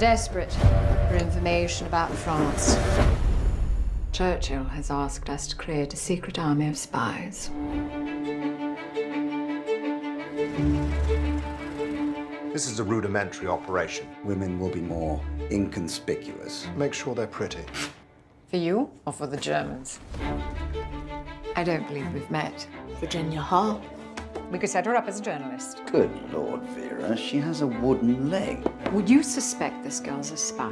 desperate for information about France. Churchill has asked us to create a secret army of spies. This is a rudimentary operation. Women will be more inconspicuous. Make sure they're pretty. For you or for the Germans? I don't believe we've met. Virginia Hall. We could set her up as a journalist. Good Lord, Vera, she has a wooden leg. Would you suspect this girl's a spy?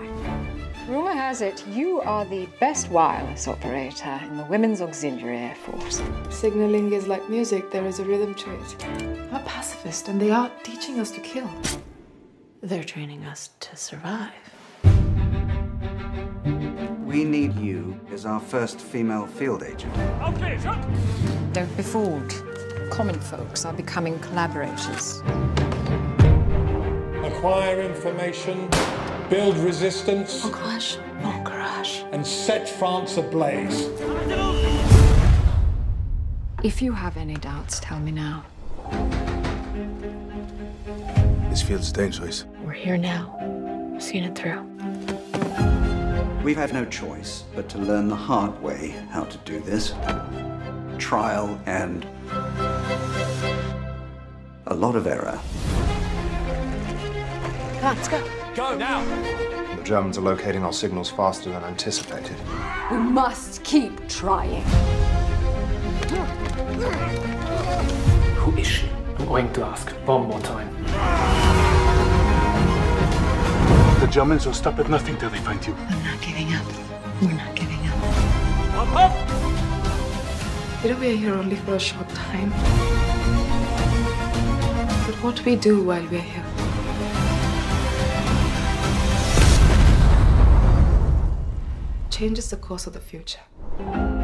Rumor has it you are the best wireless operator in the Women's Auxiliary Air Force. Signaling is like music, there is a rhythm to it. We're pacifist and they are teaching us to kill. They're training us to survive. We need you as our first female field agent. Okay, shut! Don't be fooled. Common folks are becoming collaborators. Acquire information, build resistance, oh gosh, and set France ablaze. If you have any doubts, tell me now. This feels dangerous. We're here now. I've seen it through. We've had no choice but to learn the hard way how to do this. Trial and a lot of error. Come on, let's go. Go now! The Germans are locating our signals faster than anticipated. We must keep trying. Who is she? I'm going to ask one more time. The Germans will stop at nothing till they find you. I'm not giving up. We're not giving up. Up, up! You know, we're here only for a short time. But what we do while we're here... changes the course of the future.